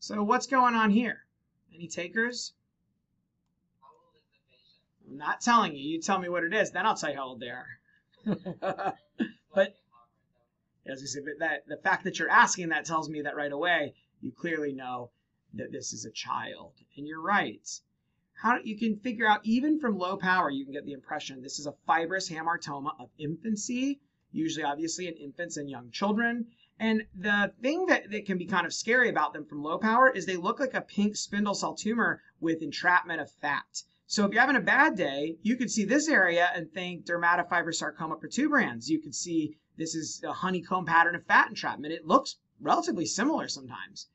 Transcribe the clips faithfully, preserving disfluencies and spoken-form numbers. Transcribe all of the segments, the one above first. So what's going on here? Any takers? I'm not telling you. You tell me what it is, then I'll tell you how old they are. But as I said, but that the fact that you're asking that tells me that right away you clearly know that this is a child. And you're right. How you can figure out, even from low power, you can get the impression this is a fibrous hamartoma of infancy, usually obviously in infants and young children. And the thing that, that can be kind of scary about them from low power is they look like a pink spindle cell tumor with entrapment of fat. So if you're having a bad day, you could see this area and think dermatofibrosarcoma protuberans. You could see this is a honeycomb pattern of fat entrapment. It looks relatively similar sometimes.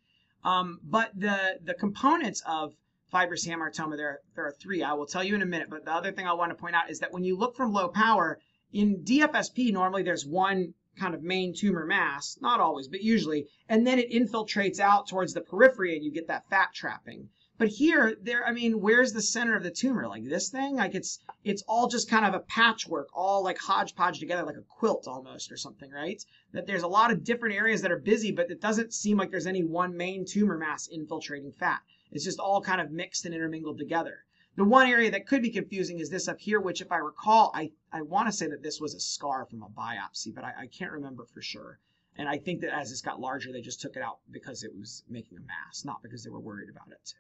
Um, but the, the components of fibrous hamartoma, there, there are three. I will tell you in a minute. But the other thing I want to point out is that when you look from low power, in D F S P, normally there's one kind of main tumor mass, not always, but usually, and then it infiltrates out towards the periphery and you get that fat trapping. But here, there, I mean, where's the center of the tumor? Like this thing? Like it's it's all just kind of a patchwork, all like hodgepodge together, like a quilt almost or something, right? That there's a lot of different areas that are busy, but it doesn't seem like there's any one main tumor mass infiltrating fat. It's just all kind of mixed and intermingled together. The one area that could be confusing is this up here, which if I recall, I, I want to say that this was a scar from a biopsy, but I, I can't remember for sure. And I think that as this got larger, they just took it out because it was making a mass, not because they were worried about it.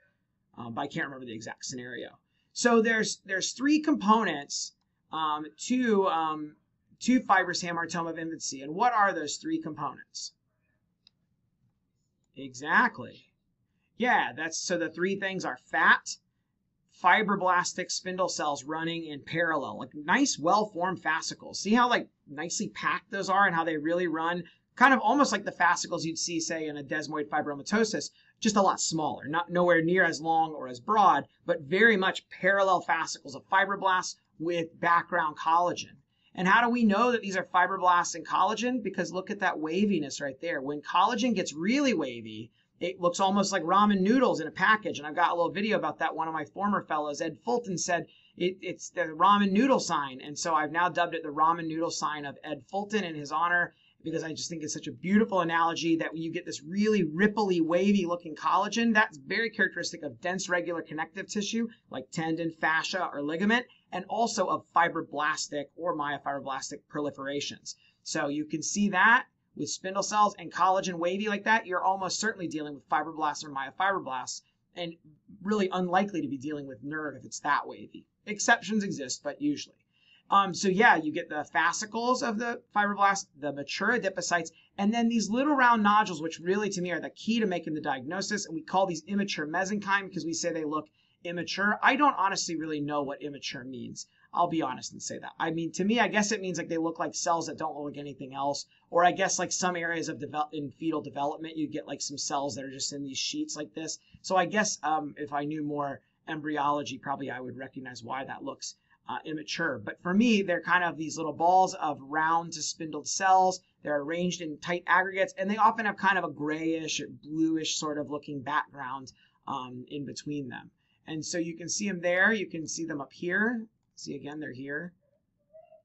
Um, but I can't remember the exact scenario. So there's there's three components um, to um, to fibrous hamartoma of infancy, and what are those three components? Exactly. Yeah, that's so. The three things are fat, fibroblastic spindle cells running in parallel, like nice, well-formed fascicles. See how like nicely packed those are, and how they really run, kind of almost like the fascicles you'd see, say, in a desmoid fibromatosis. Just a lot smaller, not nowhere near as long or as broad, but very much parallel fascicles of fibroblasts with background collagen. And how do we know that these are fibroblasts and collagen? Because look at that waviness right there. When collagen gets really wavy, it looks almost like ramen noodles in a package. And I've got a little video about that. One of my former fellows, Ed Fulton, said it, it's the ramen noodle sign. And so I've now dubbed it the ramen noodle sign of Ed Fulton in his honor, because I just think it's such a beautiful analogy that when you get this really ripply, wavy looking collagen, that's very characteristic of dense regular connective tissue like tendon, fascia, or ligament, and also of fibroblastic or myofibroblastic proliferations. So you can see that with spindle cells and collagen wavy like that, you're almost certainly dealing with fibroblasts or myofibroblasts, and really unlikely to be dealing with nerve if it's that wavy. Exceptions exist, but usually. Um, so yeah, you get the fascicles of the fibroblasts, the mature adipocytes, and then these little round nodules, which really to me are the key to making the diagnosis. And we call these immature mesenchyme because we say they look immature. I don't honestly really know what immature means. I'll be honest and say that. I mean, to me, I guess it means like they look like cells that don't look like anything else. Or I guess like some areas of develop in fetal development, you get like some cells that are just in these sheets like this. So I guess um, if I knew more embryology, probably I would recognize why that looks Uh, immature. But for me, they're kind of these little balls of round to spindled cells. They're arranged in tight aggregates, and they often have kind of a grayish, bluish sort of looking background um, in between them. And so you can see them there. You can see them up here. See again, they're here.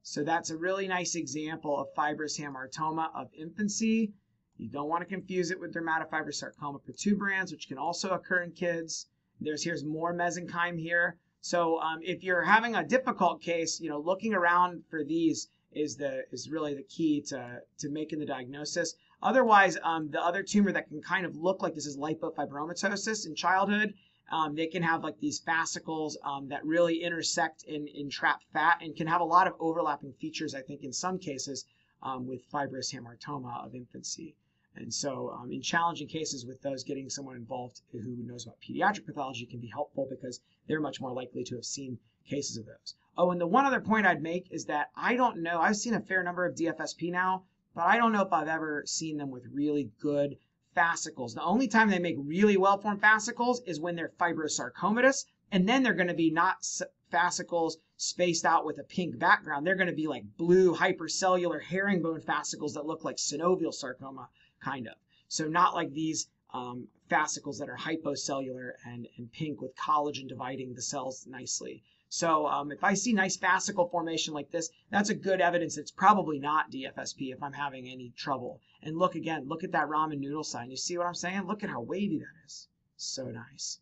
So that's a really nice example of fibrous hamartoma of infancy. You don't want to confuse it with dermatofibrosarcoma protuberans, which can also occur in kids. There's here's more mesenchyme here. So um, if you're having a difficult case, you know, looking around for these is the is really the key to, to making the diagnosis. Otherwise, um, the other tumor that can kind of look like this is lipofibromatosis in childhood. Um, they can have like these fascicles um, that really intersect and entrap fat and can have a lot of overlapping features, I think, in some cases um, with fibrous hamartoma of infancy. And so um, in challenging cases with those, getting someone involved who knows about pediatric pathology can be helpful because they're much more likely to have seen cases of those. Oh, and the one other point I'd make is that I don't know, I've seen a fair number of D F S P now, but I don't know if I've ever seen them with really good fascicles. The only time they make really well-formed fascicles is when they're fibrosarcomatous, and then they're going to be not fascicles spaced out with a pink background. They're going to be like blue hypercellular herringbone fascicles that look like synovial sarcoma, kind of. So not like these um, fascicles that are hypocellular and, and pink with collagen dividing the cells nicely. So um, if I see nice fascicle formation like this, that's a good evidence it's probably not D F S P if I'm having any trouble. And look again, look at that ramen noodle sign. You see what I'm saying? Look at how wavy that is. So nice.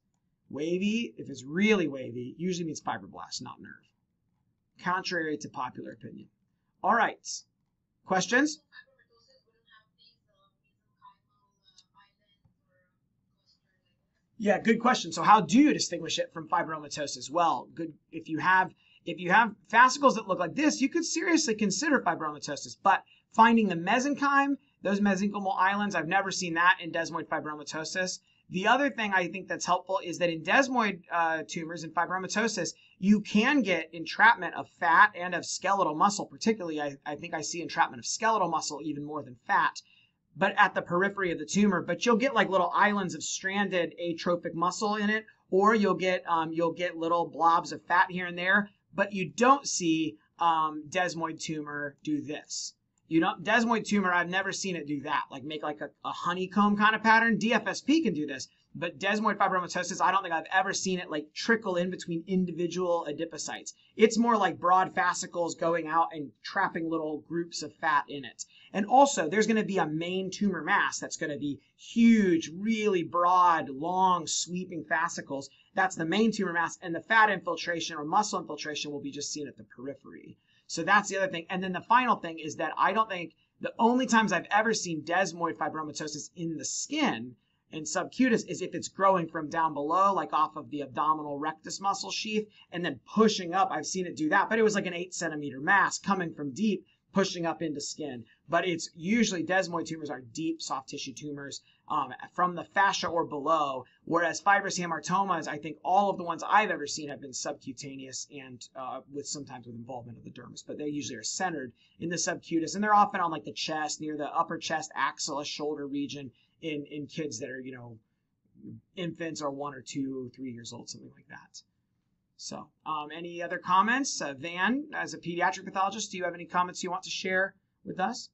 Wavy, if it's really wavy, usually means fibroblast, not nerve. Contrary to popular opinion. All right. Questions? Yeah, good question. So how do you distinguish it from fibromatosis? Well, good if you have if you have fascicles that look like this, you could seriously consider fibromatosis. But finding the mesenchyme, those mesenchymal islands, I've never seen that in desmoid fibromatosis. The other thing I think that's helpful is that in desmoid uh, tumors and fibromatosis, you can get entrapment of fat and of skeletal muscle. Particularly, I, I think I see entrapment of skeletal muscle even more than fat, but at the periphery of the tumor, but you'll get like little islands of stranded atrophic muscle in it, or you'll get, um, you'll get little blobs of fat here and there, but you don't see um, desmoid tumor do this. You know, desmoid tumor, I've never seen it do that, like make like a, a honeycomb kind of pattern. D F S P can do this, but desmoid fibromatosis, I don't think I've ever seen it like trickle in between individual adipocytes. It's more like broad fascicles going out and trapping little groups of fat in it. And also, there's going to be a main tumor mass that's going to be huge, really broad, long, sweeping fascicles. That's the main tumor mass, and the fat infiltration or muscle infiltration will be just seen at the periphery. So that's the other thing. And then the final thing is that I don't think the only times I've ever seen desmoid fibromatosis in the skin and subcutis is if it's growing from down below, like off of the abdominal rectus muscle sheath, and then pushing up. I've seen it do that, but it was like an eight centimeter mass coming from deep, pushing up into skin. But it's usually desmoid tumors are deep soft tissue tumors um, from the fascia or below, whereas fibrous hamartomas, I think all of the ones I've ever seen have been subcutaneous and uh, with sometimes with involvement of the dermis, but they usually are centered in the subcutis, and they're often on like the chest, near the upper chest, axilla, shoulder region in, in kids that are, you know, infants or one or two, three years old, something like that. So um, any other comments? Uh, Van, as a pediatric pathologist, do you have any comments you want to share with us?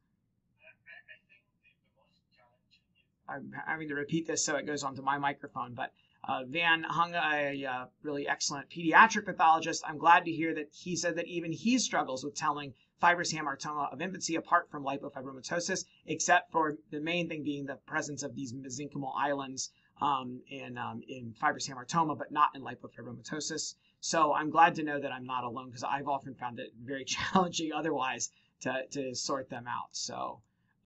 I, I think the most challenging is... I'm having to repeat this so it goes onto my microphone, but uh, Van Hung, a uh, really excellent pediatric pathologist, I'm glad to hear that he said that even he struggles with telling fibrous hamartoma of infancy apart from lipofibromatosis, except for the main thing being the presence of these mesenchymal islands um, in, um, in fibrous hamartoma, but not in lipofibromatosis. So I'm glad to know that I'm not alone, because I've often found it very challenging otherwise to, to sort them out. So